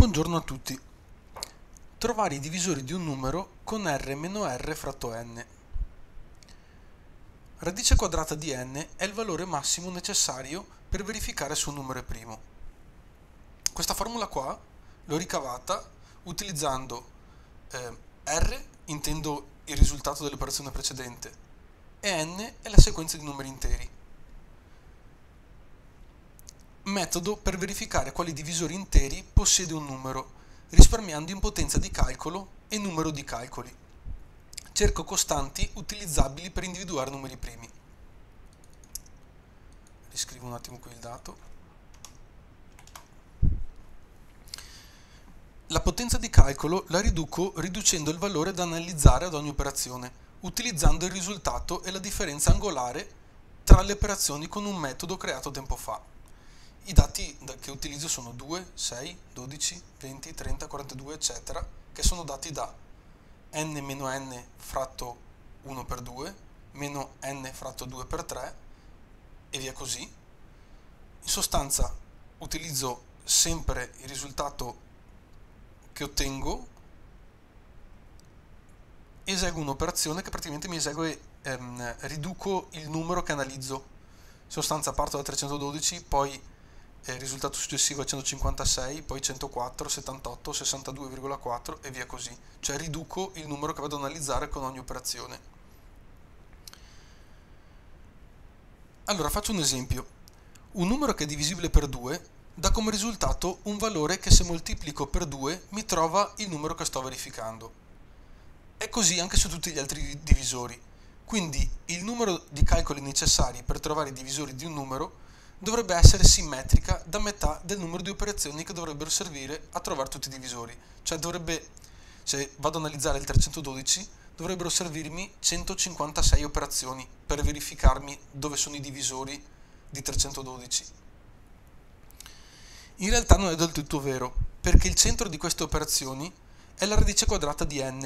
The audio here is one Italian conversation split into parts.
Buongiorno a tutti. Trovare i divisori di un numero con r-r fratto n. Radice quadrata di n è il valore massimo necessario per verificare se un numero è primo. Questa formula qua l'ho ricavata utilizzando r, intendo il risultato dell'operazione precedente, e n è la sequenza di numeri interi. Metodo per verificare quali divisori interi possiede un numero, risparmiando in potenza di calcolo e numero di calcoli. Cerco costanti utilizzabili per individuare numeri primi. Riscrivo un attimo qui il dato. La potenza di calcolo la riduco riducendo il valore da analizzare ad ogni operazione, utilizzando il risultato e la differenza angolare tra le operazioni con un metodo creato tempo fa. I dati che utilizzo sono 2, 6, 12, 20, 30, 42, eccetera, che sono dati da n-n fratto 1 per 2, meno n fratto 2 per 3, e via così. In sostanza utilizzo sempre il risultato che ottengo, eseguo un'operazione che praticamente mi esegue, riduco il numero che analizzo. In sostanza parto da 312, poi il risultato successivo è 156, poi 104, 78, 62,4 e via così, cioè riduco il numero che vado ad analizzare con ogni operazione. Allora faccio un esempio. Un numero che è divisibile per 2 dà come risultato un valore che, se moltiplico per 2, mi trova il numero che sto verificando. È così anche su tutti gli altri divisori, quindi il numero di calcoli necessari per trovare i divisori di un numero dovrebbe essere simmetrica da metà del numero di operazioni che dovrebbero servire a trovare tutti i divisori, cioè se vado ad analizzare il 312 dovrebbero servirmi 156 operazioni per verificarmi dove sono i divisori di 312. In realtà non è del tutto vero, perché il centro di queste operazioni è la radice quadrata di n,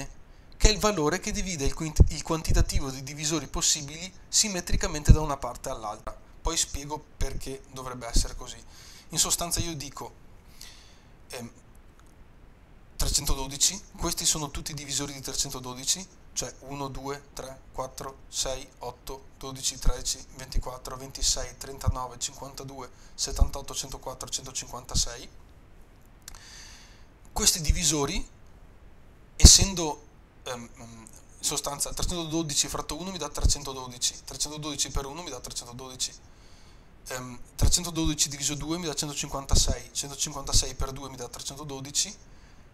che è il valore che divide il quantitativo di divisori possibili simmetricamente da una parte all'altra. Poi spiego perché dovrebbe essere così. In sostanza io dico 312, questi sono tutti i divisori di 312, cioè 1, 2, 3, 4, 6, 8, 12, 13, 24, 26, 39, 52, 78, 104, 156. Questi divisori, essendo in sostanza 312 fratto 1 mi dà 312, 312 per 1 mi dà 312, 312 diviso 2 mi dà 156, 156 per 2 mi dà 312,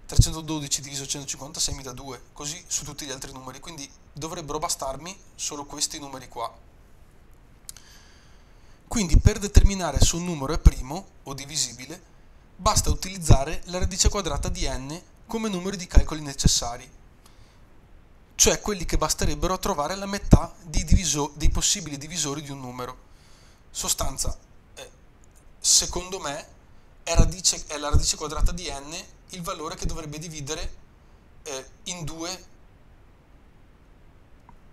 312 diviso 156 mi dà 2, così su tutti gli altri numeri, quindi dovrebbero bastarmi solo questi numeri qua. Quindi per determinare se un numero è primo o divisibile basta utilizzare la radice quadrata di n come numero di calcoli necessari, cioè quelli che basterebbero a trovare la metà dei possibili divisori di un numero. Sostanza, secondo me è la radice quadrata di n il valore che dovrebbe dividere in due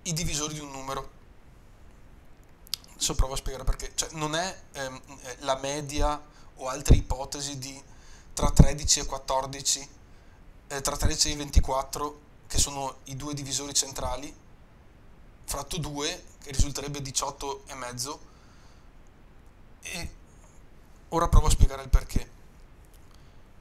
i divisori di un numero. Adesso provo a spiegare perché, cioè non è la media o altre ipotesi di tra 13 e 14, tra 13 e 24 che sono i due divisori centrali, fratto 2 che risulterebbe 18,5. E ora provo a spiegare il perché.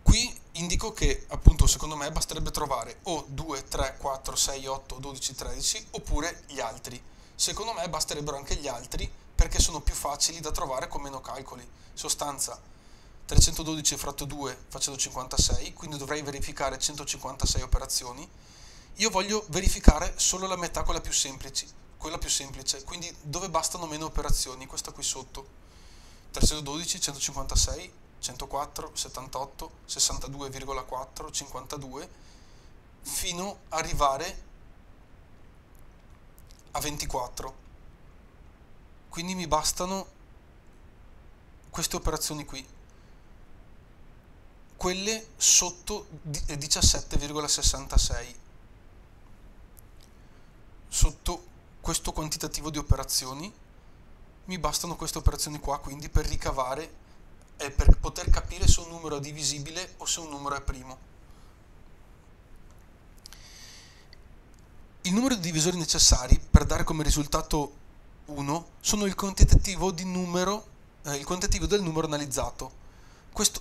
Qui indico che appunto secondo me basterebbe trovare o 2, 3, 4, 6, 8, 12, 13 oppure gli altri. Secondo me basterebbero anche gli altri perché sono più facili da trovare con meno calcoli. In sostanza 312 fratto 2 facendo 56, quindi dovrei verificare 156 operazioni. Io voglio verificare solo la metà, quella più semplice, quindi dove bastano meno operazioni, questa qui sotto. 312, 156, 104, 78, 62,4, 52, fino ad arrivare a 24. Quindi mi bastano queste operazioni qui, quelle sotto 17,66, sotto questo quantitativo di operazioni. Mi bastano queste operazioni qua, quindi, per ricavare è per poter capire se un numero è divisibile o se un numero è primo. Il numero di divisori necessari per dare come risultato 1 sono il quantitativo del numero analizzato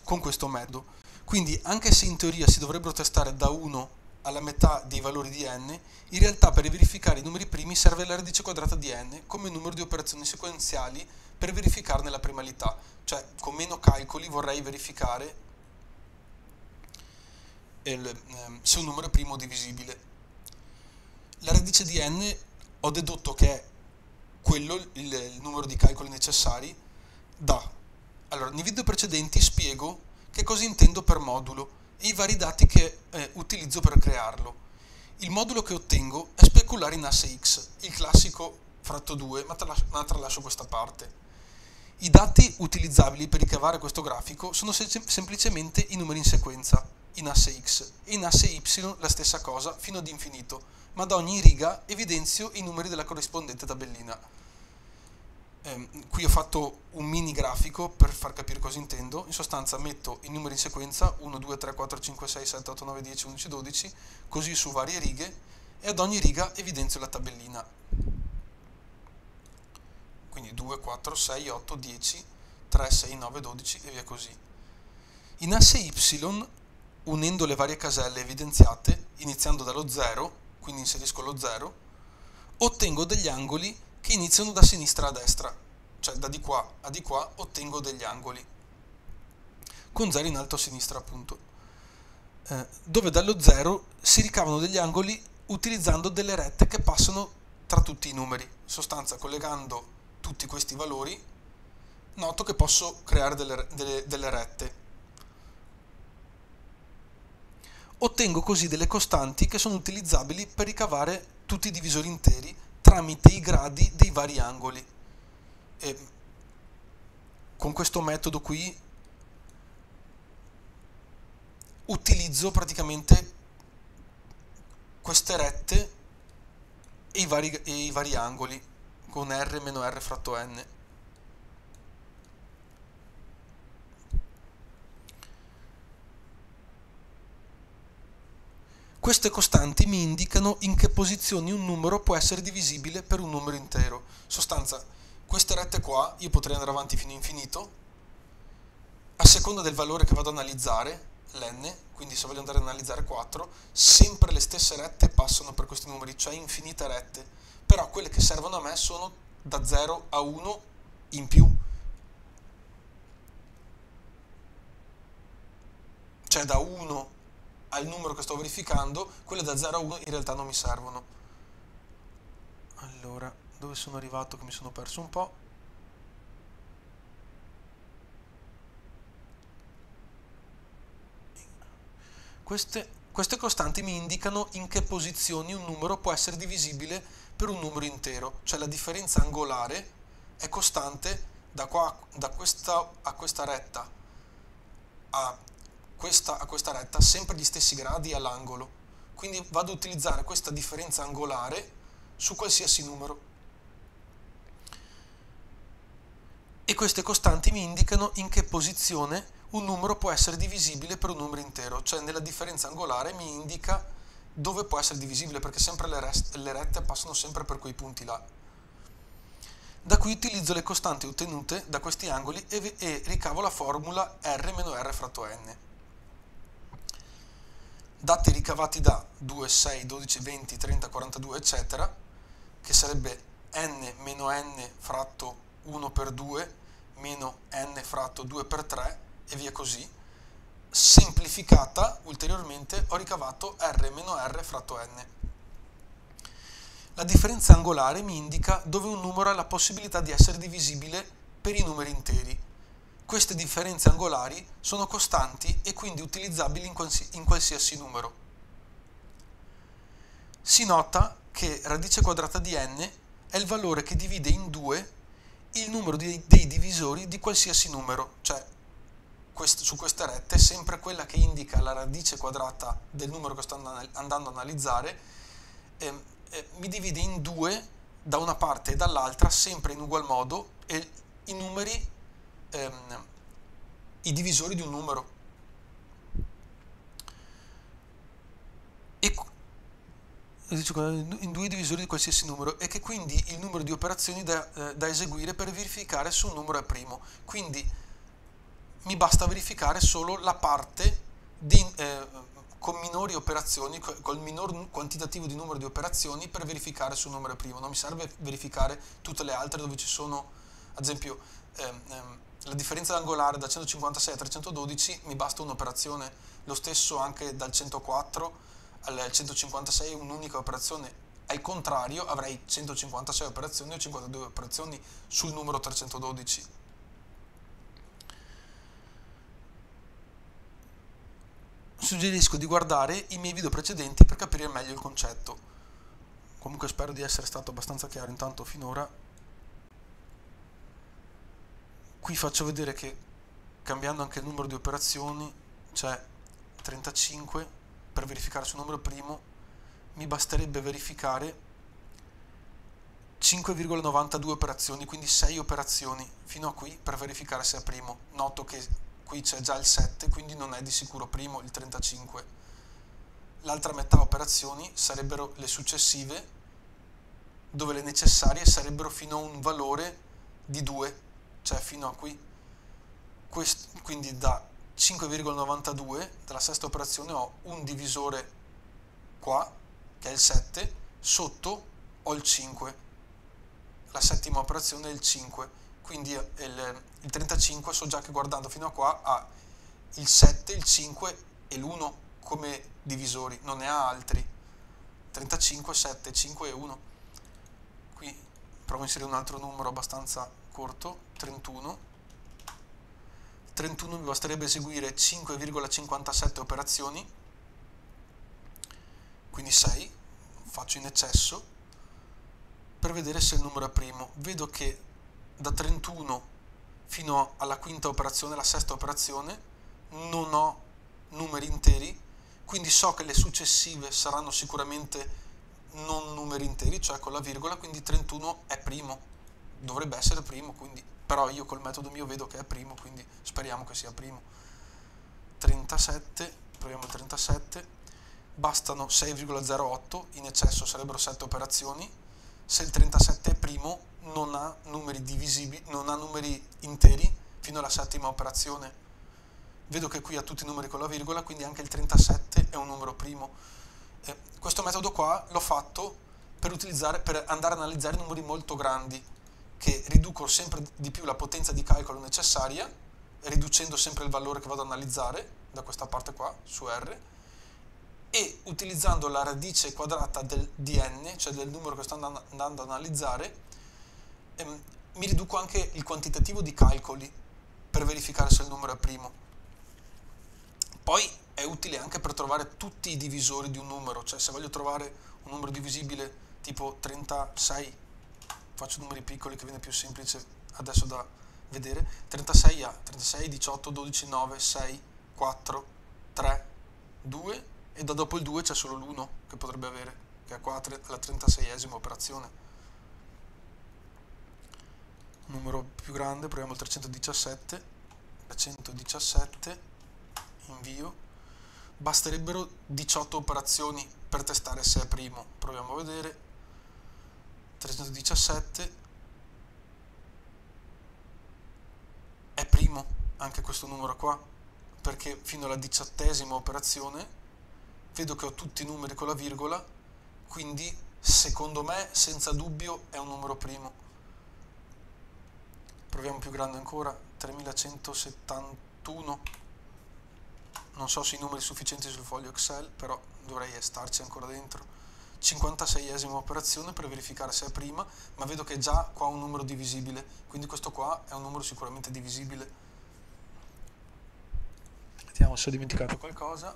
con questo metodo. Quindi anche se in teoria si dovrebbero testare da 1 alla metà dei valori di n, in realtà per verificare i numeri primi serve la radice quadrata di n come numero di operazioni sequenziali per verificarne la primalità. Cioè con meno calcoli vorrei verificare se un numero è primo o divisibile. La radice di n ho dedotto che è quello il numero di calcoli necessari da... Allora, nei video precedenti spiego che cosa intendo per modulo e i vari dati che utilizzo per crearlo. Il modulo che ottengo è speculare in asse x, il classico fratto 2, ma tralascio questa parte. I dati utilizzabili per ricavare questo grafico sono semplicemente i numeri in sequenza, in asse x, e in asse y la stessa cosa fino ad infinito, ma da ogni riga evidenzio i numeri della corrispondente tabellina. Qui ho fatto un mini grafico per far capire cosa intendo. In sostanza metto i numeri in sequenza 1, 2, 3, 4, 5, 6, 7, 8, 9, 10, 11, 12, così su varie righe, e ad ogni riga evidenzio la tabellina. Quindi 2, 4, 6, 8, 10, 3, 6, 9, 12 e via così. In asse y, unendo le varie caselle evidenziate, iniziando dallo 0, quindi inserisco lo 0, ottengo degli angoli che iniziano da sinistra a destra, cioè da di qua a di qua ottengo degli angoli, con 0 in alto a sinistra appunto, dove dallo 0 si ricavano degli angoli utilizzando delle rette che passano tra tutti i numeri. In sostanza, collegando tutti questi valori, noto che posso creare delle rette. Ottengo così delle costanti che sono utilizzabili per ricavare tutti i divisori interi tramite i gradi dei vari angoli. E con questo metodo qui utilizzo praticamente queste rette e i vari angoli con r meno r fratto n. Queste costanti mi indicano in che posizioni un numero può essere divisibile per un numero intero. In sostanza, queste rette qua, io potrei andare avanti fino a infinito, a seconda del valore che vado ad analizzare, l'n, quindi se voglio andare ad analizzare 4, sempre le stesse rette passano per questi numeri, cioè infinite rette, però quelle che servono a me sono da 0 a 1 in più. Cioè da 1 al numero che sto verificando, quelle da 0 a 1 in realtà non mi servono. Allora, dove sono arrivato che mi sono perso un po'? Queste costanti mi indicano in che posizioni un numero può essere divisibile per un numero intero, cioè la differenza angolare è costante da questa a questa retta a questa retta, sempre gli stessi gradi all'angolo, quindi vado ad utilizzare questa differenza angolare su qualsiasi numero, e queste costanti mi indicano in che posizione un numero può essere divisibile per un numero intero, cioè nella differenza angolare mi indica dove può essere divisibile, perché sempre le rette passano sempre per quei punti là. Da qui utilizzo le costanti ottenute da questi angoli e ricavo la formula r meno r fratto n. Dati ricavati da 2, 6, 12, 20, 30, 42, eccetera, che sarebbe n meno n fratto 1 per 2, meno n fratto 2 per 3, e via così. Semplificata ulteriormente, ho ricavato r meno r fratto n. La differenza angolare mi indica dove un numero ha la possibilità di essere divisibile per i numeri interi. Queste differenze angolari sono costanti e quindi utilizzabili in qualsiasi numero. Si nota che radice quadrata di n è il valore che divide in 2 il numero dei divisori di qualsiasi numero, cioè su queste rette sempre quella che indica la radice quadrata del numero che sto andando a analizzare mi divide in 2 da una parte e dall'altra sempre in ugual modo, e i numeri i divisori di un numero. E in due divisori di qualsiasi numero, e che quindi il numero di operazioni da eseguire per verificare se un numero è primo. Quindi mi basta verificare solo la parte con minori operazioni, col minor quantitativo di numero di operazioni per verificare se un numero è primo. Non mi serve verificare tutte le altre, dove ci sono, ad esempio, la differenza angolare da 156 a 312 mi basta un'operazione, lo stesso anche dal 104 al 156 un'unica operazione, al contrario avrei 156 operazioni o 52 operazioni sul numero 312. Suggerisco di guardare i miei video precedenti per capire meglio il concetto. Comunque spero di essere stato abbastanza chiaro intanto finora. Qui faccio vedere che cambiando anche il numero di operazioni, cioè 35, per verificare sul numero primo mi basterebbe verificare 5,92 operazioni, quindi 6 operazioni fino a qui per verificare se è primo. Noto che qui c'è già il 7, quindi non è di sicuro primo il 35. L'altra metà operazioni sarebbero le successive, dove le necessarie sarebbero fino a un valore di 2, cioè fino a qui. Quindi da 5,92 dalla sesta operazione ho un divisore qua che è il 7, sotto ho il 5, la settima operazione è il 5, quindi il 35 so già che guardando fino a qua ha il 7, il 5 e l'1 come divisori, non ne ha altri. 35, 7, 5 e 1. Qui provo a inserire un altro numero abbastanza corto, 31. 31 mi basterebbe eseguire 5,57 operazioni, quindi 6, faccio in eccesso, per vedere se il numero è primo. Vedo che da 31 fino alla quinta operazione, la sesta operazione, non ho numeri interi, quindi so che le successive saranno sicuramente non numeri interi, cioè con la virgola, quindi 31 è primo, dovrebbe essere primo, quindi... però io col metodo mio vedo che è primo, quindi speriamo che sia primo. 37, proviamo 37, bastano 6,08, in eccesso sarebbero 7 operazioni. Se il 37 è primo non ha numeri divisibili, non ha numeri interi fino alla settima operazione. Vedo che qui ha tutti i numeri con la virgola, quindi anche il 37 è un numero primo. Questo metodo qua l'ho fatto per andare ad analizzare numeri molto grandi, che riduco sempre di più la potenza di calcolo necessaria, riducendo sempre il valore che vado ad analizzare da questa parte qua, su R, e utilizzando la radice quadrata di n, cioè del numero che sto andando ad analizzare, mi riduco anche il quantitativo di calcoli per verificare se il numero è primo. Poi è utile anche per trovare tutti i divisori di un numero, cioè se voglio trovare un numero divisibile tipo 36, faccio numeri piccoli che viene più semplice adesso da vedere, 36 ha 36, 18, 12, 9, 6, 4, 3, 2 e da dopo il 2 c'è solo l'1 che potrebbe avere, che è qua la 36esima operazione. Un numero più grande, proviamo il 317, 317, invio, basterebbero 18 operazioni per testare se è primo, proviamo a vedere. 317 è primo anche questo numero qua, perché fino alla 18ª operazione vedo che ho tutti i numeri con la virgola, quindi secondo me senza dubbio è un numero primo. Proviamo più grande ancora, 3171, non so se i numeri sufficienti sul foglio Excel, però dovrei starci ancora dentro. 56esima operazione per verificare se è prima, ma vedo che già qua ho un numero divisibile, quindi questo qua è un numero sicuramente divisibile. Vediamo se ho dimenticato qualcosa.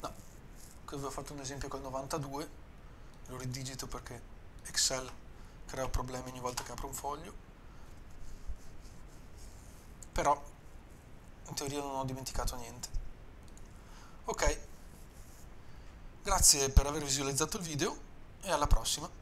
No, qui avevo fatto un esempio col 92, lo ridigito perché Excel crea problemi ogni volta che apro un foglio, però in teoria non ho dimenticato niente. Ok. Grazie per aver visualizzato il video e alla prossima!